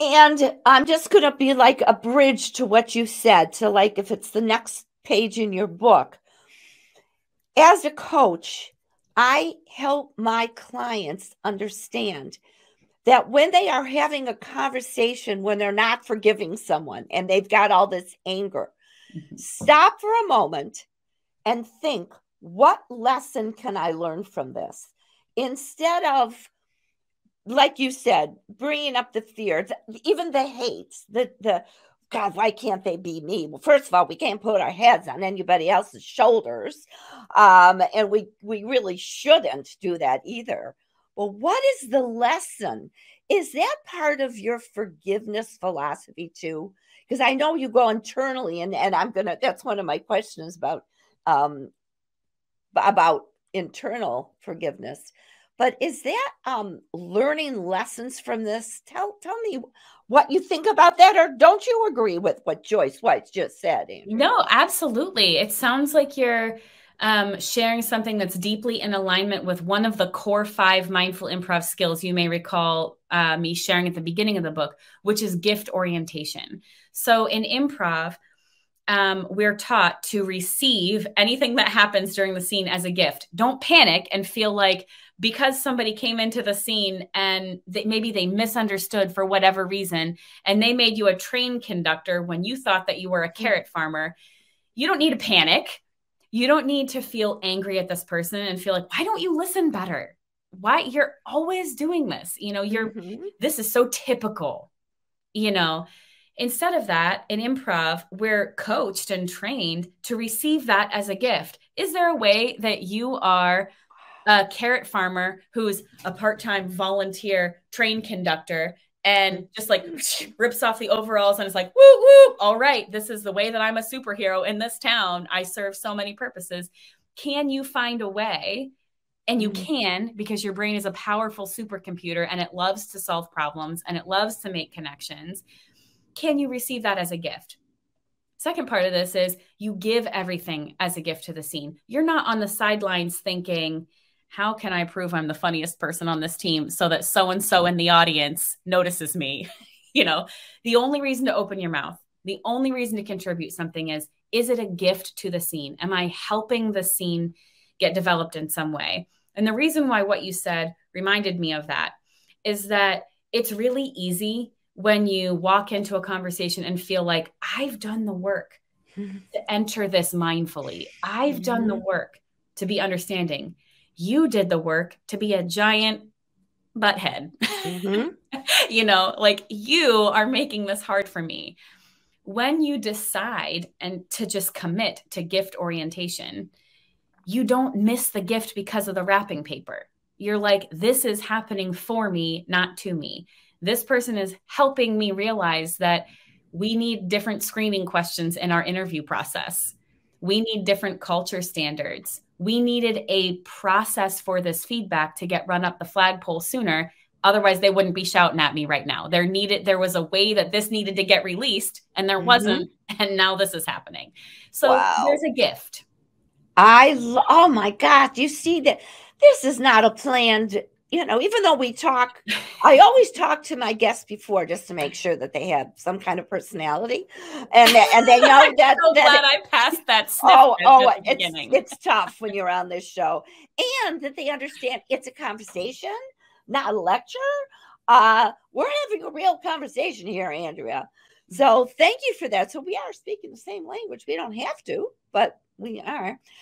And I'm just going to be like a bridge to what you said. So like if it's the next page in your book. As a coach, I help my clients understand that when they are having a conversation, when they're not forgiving someone and they've got all this anger, stop for a moment and think, what lesson can I learn from this? Instead of, like you said, bringing up the fear, even the hate, the God, why can't they be me? Well, first of all, we can't put our heads on anybody else's shoulders. And we really shouldn't do that either. Well, what is the lesson? Is that part of your forgiveness philosophy too? Because I know you go internally and I'm going to, that's one of my questions about internal forgiveness. But is that learning lessons from this? Tell me what you think about that, or don't you agree with what Joyce White just said, Andrea? No, absolutely. It sounds like you're sharing something that's deeply in alignment with one of the core 5 mindful improv skills you may recall me sharing at the beginning of the book, which is gift orientation. So in improv, we're taught to receive anything that happens during the scene as a gift. Don't panic and feel like because somebody came into the scene and maybe they misunderstood for whatever reason, and they made you a train conductor when you thought that you were a carrot farmer, you don't need to panic. You don't need to feel angry at this person and feel like, why don't you listen better? Why you're always doing this? You know, you're, this is so typical, you know. Instead of that, in improv, we're coached and trained to receive that as a gift. Is there a way that you are a carrot farmer who's a part-time volunteer train conductor and just like rips off the overalls and it's like, woo, woo, all right, this is the way that I'm a superhero in this town. I serve so many purposes. Can you find a way? And you can, because your brain is a powerful supercomputer and it loves to solve problems and it loves to make connections. Can you receive that as a gift? Second part of this is you give everything as a gift to the scene. You're not on the sidelines thinking, how can I prove I'm the funniest person on this team so that so-and-so in the audience notices me? You know, the only reason to open your mouth, the only reason to contribute something is it a gift to the scene? Am I helping the scene get developed in some way? And the reason why what you said reminded me of that is that it's really easy when you walk into a conversation and feel like I've done the work to enter this mindfully. I've done the work to be understanding. You did the work to be a giant butthead. You know, like you are making this hard for me. When you decide and to just commit to gift orientation, you don't miss the gift because of the wrapping paper. You're like, this is happening for me, not to me. This person is helping me realize that we need different screening questions in our interview process. We need different culture standards. We needed a process for this feedback to get run up the flagpole sooner. Otherwise, they wouldn't be shouting at me right now. There was a way that this needed to get released, and there wasn't, and now this is happening. So there's a gift. Oh, my God. You see that this is not a planned. You know, even though we talk, I always talk to my guests before just to make sure that they have some kind of personality, and they know that. I'm so glad I passed that step. Oh, it's tough when you're on this show, and that they understand it's a conversation, not a lecture. We're having a real conversation here, Andrea. So thank you for that. So we are speaking the same language. We don't have to, but we are.